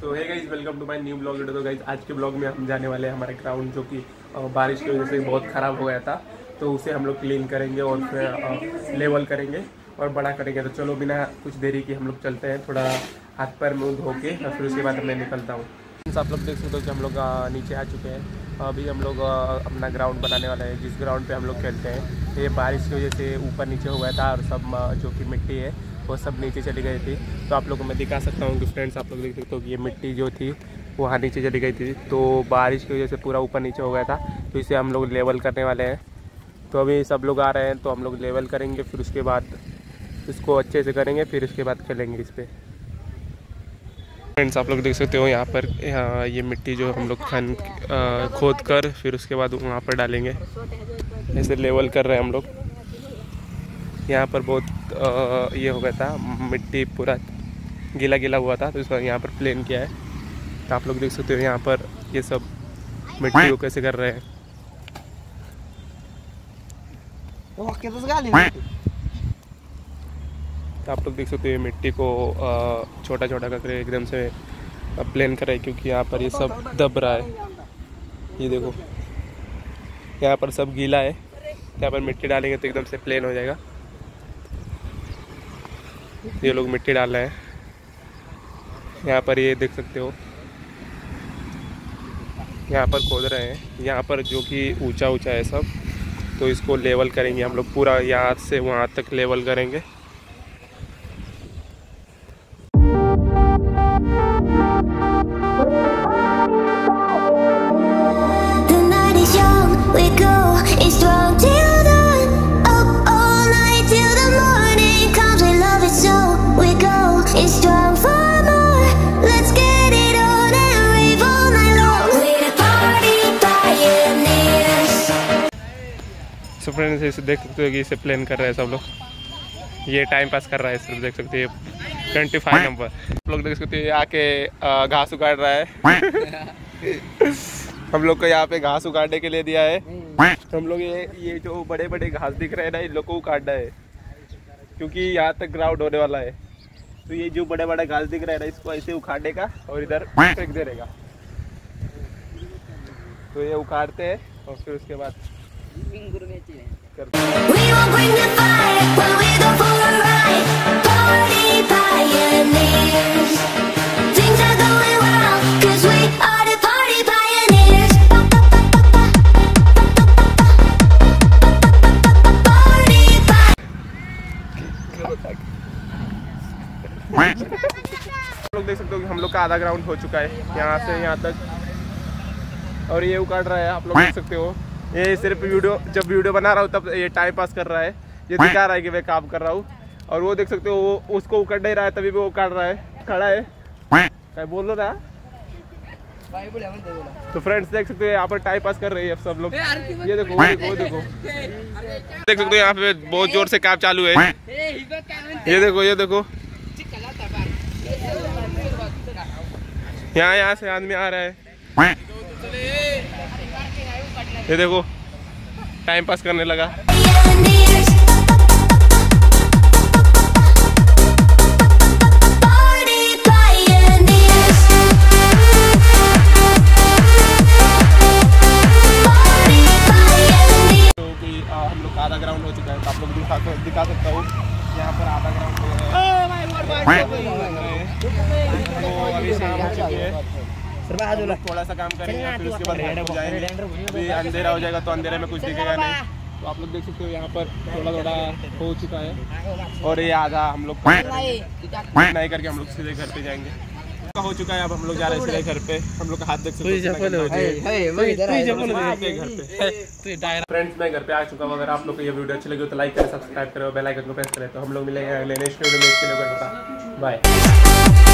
So hey guys, welcome to my new blog video. तो guys आज के blog में हम जाने वाले हैं हमारे ग्राउंड, जो कि बारिश की वजह से बहुत ख़राब हो गया था, तो उसे हम लोग क्लीन करेंगे और फिर लेवल करेंगे और बड़ा करेंगे। तो चलो बिना कुछ देरी के हम लोग चलते हैं, थोड़ा हाथ पैर मुँह धो के और फिर उसके बाद मैं निकलता हूँ। आप लोग देख सकते हो कि हम लोग नीचे आ चुके हैं। अभी हम लोग अपना ग्राउंड बनाने वाला है, जिस ग्राउंड पर हम लोग खेलते हैं। ये बारिश की वजह से ऊपर नीचे हो गया था और सब जो कि मिट्टी है वो सब नीचे चली गई थी। तो आप लोगों को मैं दिखा सकता हूँ कि फ्रेंड्स, आप लोग देख सकते हो कि ये मिट्टी जो थी वहाँ नीचे चली गई थी, तो बारिश की वजह से पूरा ऊपर नीचे हो गया था। तो इसे हम लोग लेवल करने वाले हैं। तो अभी सब लोग आ रहे हैं, तो हम लोग लेवल करेंगे, फिर उसके बाद इसको अच्छे से करेंगे, फिर उसके बाद खेलेंगे इस पर। फ्रेंड्स, आप लोग देख सकते हो यहाँ पर ये मिट्टी जो हम लोग खोद कर फिर उसके बाद वहाँ पर डालेंगे। ऐसे लेवल कर रहे हैं हम लोग। यहाँ पर बहुत ये हो गया था, मिट्टी पूरा गीला गीला हुआ था, तो इसको यहाँ पर प्लेन किया है। तो आप लोग देख सकते हो यहाँ पर ये सब मिट्टी को कैसे कर रहे हैं। तो आप लोग देख सकते हो ये मिट्टी को छोटा छोटा करके एकदम से प्लेन कर रहे हैं, क्योंकि यहाँ पर ये सब दब रहा है। ये देखो, यहाँ पर सब गीला है, यहाँ पर मिट्टी डालेंगे तो एकदम से प्लेन हो जाएगा। ये लोग मिट्टी डाल रहे हैं। यहाँ पर ये देख सकते हो, यहाँ पर खोद रहे हैं, यहाँ पर जो कि ऊंचा ऊंचा है सब, तो इसको लेवल करेंगे हम लोग। पूरा यहाँ से वहाँ तक लेवल करेंगे। सो फ्रेंड्स, इसे देख सकते हो कि इसे प्लान कर रहे हैं सब लोग। ये टाइम पास कर रहा है सिर्फ, देख सकते हो 25 नंबर। आप लोग देख सकते हो आके घास उगाड़ रहा है। हम लोग को यहाँ पे घास उगाड़ने के लिए दिया है। तो हम लोग ये जो बड़े बड़े घास दिख रहे हैं ना, इन लोग को उगाड़ना है, क्योंकि यहाँ तक ग्राउंड होने वाला है। तो ये जो बड़े बड़ा घास दिख रहा है ना, इसको ऐसे उखाड़ने का और इधर फेंक दे रहेगा। तो ये उखाड़ते हैं और फिर उसके बाद लोग देख सकते हो कि हम लोग का आधा ग्राउंड हो चुका है, यहाँ से यहाँ तक। और ये उखाड़ रहा है, आप लोग देख सकते हो। ये सिर्फ वीडियो, जब वीडियो बना रहा हूँ तब ये टाइम पास कर रहा है, ये दिखा रहा है कि मैं काम कर रहा हूँ। और वो देख सकते हो, वो उसको उकड़ नहीं रहा है, तभी भी वो काट रहा है, खड़ा है। क्या बोल रहा था? तो फ्रेंड्स, देख सकते हो यहाँ पर टाइम पास कर रही है सब लोग। ये देखो, वो देखो, वो देखो, देख सकते हो यहाँ पे बहुत जोर से काम चालू है। ये देखो, ये देखो, यहाँ से आदमी आ रहा है। ये देखो, टाइम पास करने लगा। हम लोग आधा ग्राउंड हो चुका है, तो आप लोग दिखा सकता हूँ। यहाँ पर आधा ग्राउंड हो रहा है। थोड़ा सा काम करेंगे, फिर उसके बाद जाएंगे। अंधेरा हो जाएगा, तो अंधेरे में कुछ दिखेगा नहीं। तो आप लोग देख सकते हो यहाँ पर थोड़ा थोड़ा हो चुका है, और ये आधा हम लोग नहीं करके हम लोग सीधे घर पे जाएंगे। हो चुका है, अब हम लोग जा रहे हैं सीधे घर पे। हम लोग का हाथ देख सकते हो। फ्रेंड्स, मैं घर पे आ चुका हूँ। अगर आप लोग को ये वीडियो अच्छी लगी हो तो लाइक करें, सब्सक्राइब करें और बेल आइकन को प्रेस करें। तो हम लोग मिलेंगे अगले नेक्स्ट वीडियो में। बाय।